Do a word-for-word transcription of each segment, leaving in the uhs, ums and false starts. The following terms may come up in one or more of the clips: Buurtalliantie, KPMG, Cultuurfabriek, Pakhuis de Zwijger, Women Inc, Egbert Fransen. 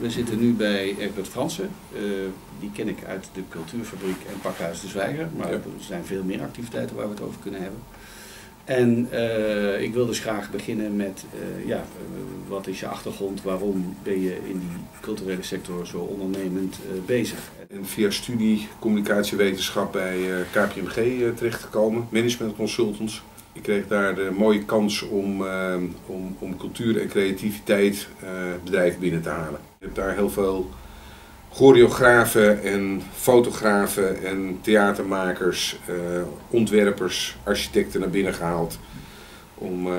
We zitten nu bij Egbert Fransen. Uh, die ken ik uit de Cultuurfabriek en Pakhuis de Zwijger. Maar ja. Er zijn veel meer activiteiten waar we het over kunnen hebben. En uh, ik wil dus graag beginnen met, uh, ja, uh, wat is je achtergrond? Waarom ben je in die culturele sector zo ondernemend uh, bezig? En via studie communicatiewetenschap bij uh, K P M G uh, terechtgekomen, management consultants. Ik kreeg daar de mooie kans om, uh, om, om cultuur en creativiteit uh, bedrijven binnen te halen. Ik heb daar heel veel choreografen en fotografen en theatermakers, uh, ontwerpers, architecten naar binnen gehaald om uh,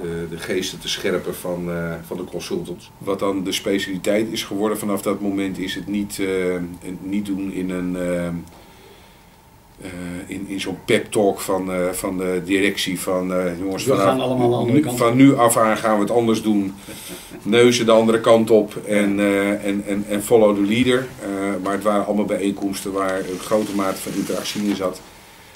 de, de geesten te scherpen van, uh, van de consultants. Wat dan de specialiteit is geworden vanaf dat moment is het niet, uh, niet doen in een... Uh, Uh, in, in zo'n pep talk van, uh, van de directie van uh, jongens, we gaan allemaal nu, van nu af aan gaan we het anders doen, neuzen de andere kant op en, uh, en, en, en follow the leader. Uh, maar het waren allemaal bijeenkomsten waar een grote mate van interactie in zat.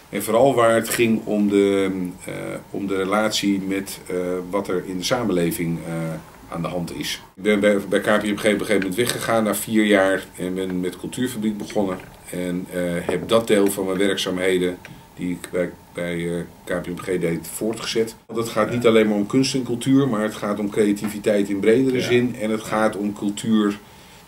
En vooral waar het ging om de, uh, om de relatie met uh, wat er in de samenleving uh, aan de hand is. Ik ben bij, bij K P M G op een gegeven moment weggegaan na vier jaar en ben met Cultuurfabriek begonnen. En uh, heb dat deel van mijn werkzaamheden die ik bij, bij uh, K P M G deed voortgezet. Want het gaat niet alleen maar om kunst en cultuur, maar het gaat om creativiteit in bredere ja. zin. En het gaat om cultuur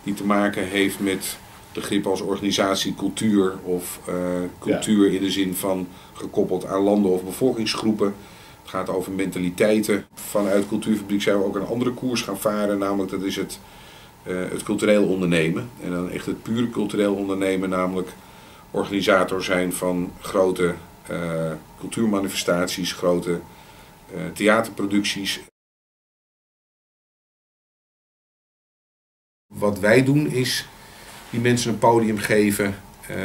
die te maken heeft met begrip als organisatie cultuur of uh, cultuur ja. in de zin van gekoppeld aan landen of bevolkingsgroepen. Het gaat over mentaliteiten. Vanuit Cultuurfabriek zijn we ook een andere koers gaan varen, namelijk dat is het, uh, het cultureel ondernemen. En dan echt het pure cultureel ondernemen, namelijk organisator zijn van grote uh, cultuurmanifestaties, grote uh, theaterproducties. Wat wij doen is die mensen een podium geven, uh,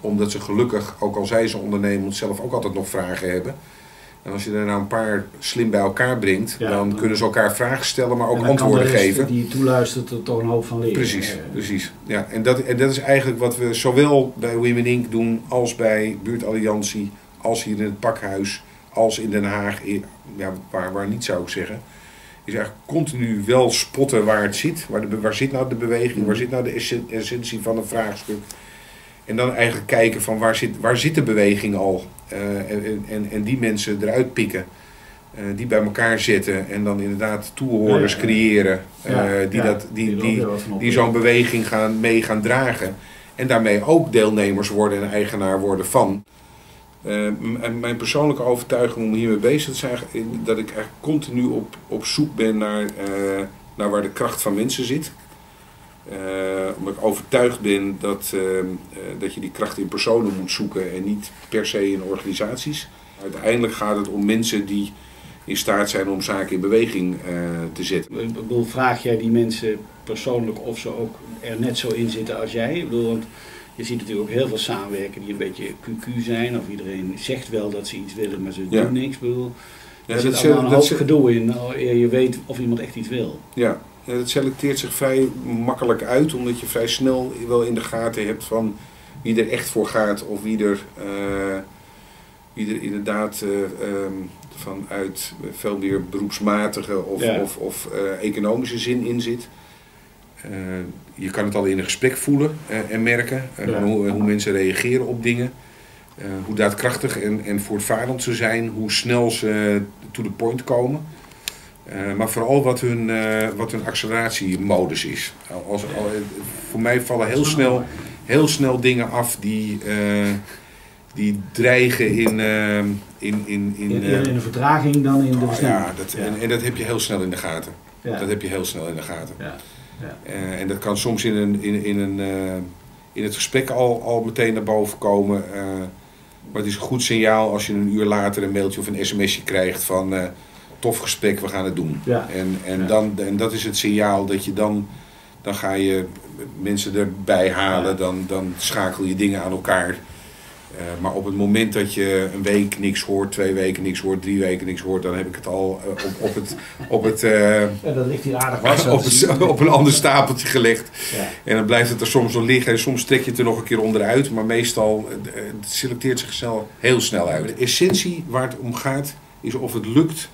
omdat ze gelukkig, ook al zijn ze ondernemend, zelf ook altijd nog vragen hebben. En als je er nou een paar slim bij elkaar brengt, ja, dan, dan kunnen ze elkaar vragen stellen, maar ook antwoorden geven. Die toeluistert er toch een hoop van leren. Precies, precies. Ja, en, dat, en dat is eigenlijk wat we zowel bij Women Incorporated doen, als bij Buurtalliantie, als hier in het Pakhuis, als in Den Haag, ja, waar, waar niet zou ik zeggen. Is eigenlijk continu wel spotten waar het zit. Waar, de, waar zit nou de beweging, waar zit nou de essentie van een vraagstuk. En dan eigenlijk kijken van waar zit, waar zit de beweging al uh, en, en, en die mensen eruit pikken, uh, die bij elkaar zetten en dan inderdaad toehoorders ja, ja, ja. creëren uh, ja, die, ja, die, die, die, die zo'n beweging gaan, mee gaan dragen. En daarmee ook deelnemers worden en eigenaar worden van. Uh, mijn persoonlijke overtuiging om hiermee bezig te zijn, dat ik eigenlijk continu op, op zoek ben naar, uh, naar waar de kracht van mensen zit. Uh, omdat ik overtuigd ben dat, uh, uh, dat je die kracht in personen moet zoeken en niet per se in organisaties. Uiteindelijk gaat het om mensen die in staat zijn om zaken in beweging uh, te zetten. Ik bedoel, vraag jij die mensen persoonlijk of ze ook er net zo in zitten als jij? Ik bedoel, want je ziet natuurlijk ook heel veel samenwerken die een beetje Q Q zijn. Of iedereen zegt wel dat ze iets willen, maar ze ja. doen niks. Ik bedoel, ja, er zit allemaal een hoop gedoe in, eer je weet of iemand echt iets wil. Ja. Het selecteert zich vrij makkelijk uit, omdat je vrij snel wel in de gaten hebt van wie er echt voor gaat of wie er, uh, wie er inderdaad uh, um, vanuit veel meer beroepsmatige of, ja. of, of uh, economische zin in zit. Uh, je kan het al in een gesprek voelen uh, en merken, uh, ja. hoe, hoe mensen reageren op dingen, uh, hoe daadkrachtig en, en voortvarend ze zijn, hoe snel ze to the point komen. Uh, maar vooral wat hun, uh, wat hun acceleratiemodus is. Als, als, voor mij vallen heel snel, heel snel dingen af die, uh, die dreigen in, uh, in, in, in, uh, in, in de vertraging dan in de versnelling. Oh, ja, dat, ja. En, en dat heb je heel snel in de gaten. Ja. Dat heb je heel snel in de gaten. Ja. Ja. Uh, en dat kan soms in, een, in, in, een, uh, in het gesprek al, al meteen naar boven komen. Uh, maar het is een goed signaal als je een uur later een mailtje of een sms'je krijgt van... Uh, tof gesprek, we gaan het doen. Ja. En, en, ja. dan, en dat is het signaal dat je dan, dan ga je mensen erbij halen, ja. dan, dan schakel je dingen aan elkaar. Uh, maar op het moment dat je een week niks hoort, twee weken niks hoort, drie weken niks hoort, dan heb ik het al uh, op, op het... Op het uh, ja, dat ligt hier aardig was. Op, het, op een ander stapeltje gelegd. Ja. En dan blijft het er soms nog liggen en soms trek je het er nog een keer onderuit. Maar meestal uh, het selecteert zichzelf heel snel uit. De essentie waar het om gaat is of het lukt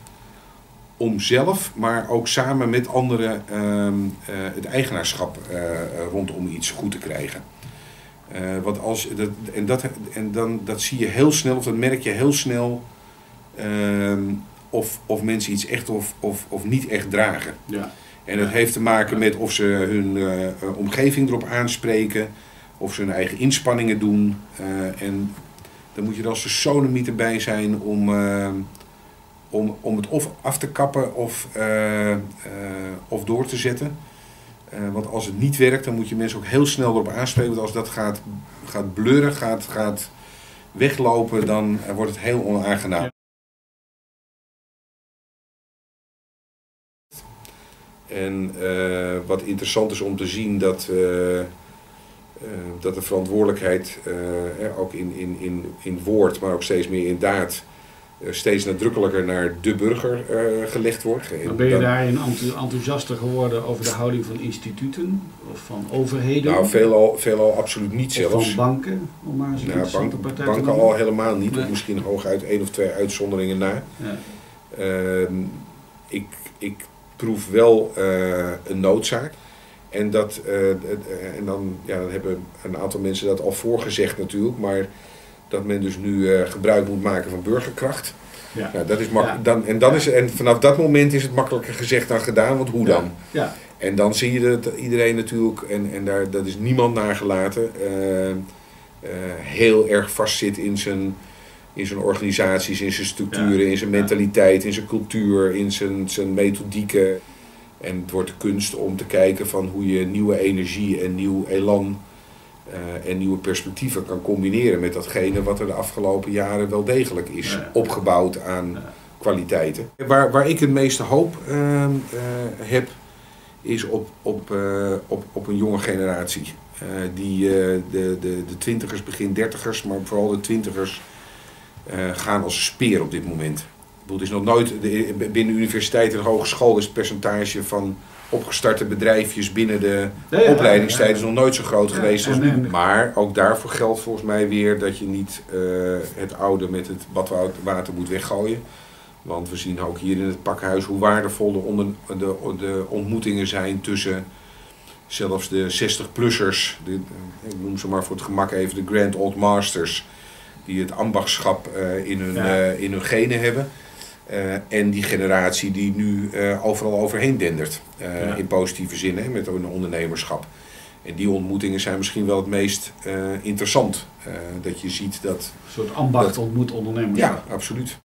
om zelf, maar ook samen met anderen uh, uh, het eigenaarschap uh, rondom iets goed te krijgen. Uh, want als, dat, en dat, en dan, dat zie je heel snel, of dat merk je heel snel, uh, of, of mensen iets echt of, of, of niet echt dragen. Ja. En dat heeft te maken met of ze hun uh, omgeving erop aanspreken, of ze hun eigen inspanningen doen. Uh, en dan moet je er als de solemniet bij zijn om... Uh, Om, om het of af te kappen of, uh, uh, of door te zetten. Uh, want als het niet werkt, dan moet je mensen ook heel snel erop aanspreken. Want als dat gaat, gaat blurren, gaat, gaat weglopen, dan uh, wordt het heel onaangenaam. Ja. En uh, wat interessant is om te zien, dat, uh, uh, dat de verantwoordelijkheid, uh, ook in, in, in, in woord, maar ook steeds meer in daad, steeds nadrukkelijker naar de burger uh, gelegd wordt. Maar ben je daarin enthousiaster geworden over de houding van instituten of van overheden? Nou, veelal, veelal absoluut niet zelfs. Of van banken? Om maar nou, bank, banken banken al helemaal niet, nee. Of misschien hooguit één of twee uitzonderingen na. Ja. Uh, ik, ik proef wel uh, een noodzaak. En, dat, uh, en dan, ja, dan hebben een aantal mensen dat al voorgezegd natuurlijk, maar... dat men dus nu uh, gebruik moet maken van burgerkracht. Ja. Nou, dat is ja. dan, en, dan ja. is, en vanaf dat moment is het makkelijker gezegd dan gedaan, want hoe ja. dan? Ja. En dan zie je dat iedereen natuurlijk, en, en daar, dat is niemand nagelaten, uh, uh, heel erg vastzit in zijn, in zijn organisaties, in zijn structuren, ja. in zijn mentaliteit, in zijn cultuur, in zijn, zijn methodieken. En het wordt de kunst om te kijken van hoe je nieuwe energie en nieuw elan... Uh, en nieuwe perspectieven kan combineren met datgene wat er de afgelopen jaren wel degelijk is ja. opgebouwd aan ja. kwaliteiten. Waar, waar ik het meeste hoop uh, uh, heb, is op, op, uh, op, op een jonge generatie. Uh, die uh, de, de, de twintigers, begin dertigers, maar vooral de twintigers uh, gaan als een speer op dit moment. Ik bedoel, het is nog nooit, de, binnen de universiteit en de hogeschool is het percentage van... opgestarte bedrijfjes binnen de ja, ja, opleidingstijd is nog nooit zo groot ja, geweest als nu. Ja, nee. Maar ook daarvoor geldt volgens mij weer dat je niet uh, het oude met het badwater moet weggooien. Want we zien ook hier in het pakhuis hoe waardevol de, onder, de, de ontmoetingen zijn tussen zelfs de zestig-plussers. De, ik noem ze maar voor het gemak even de Grand Old Masters. Die het ambachtschap uh, in hun, ja. uh, in hun genen hebben. Uh, en die generatie die nu uh, overal overheen dendert, uh, ja. in positieve zin, hè, met hun ondernemerschap. En die ontmoetingen zijn misschien wel het meest uh, interessant. Uh, dat je ziet dat... Een soort ambacht dat, ontmoet ondernemerschap. Ja, absoluut.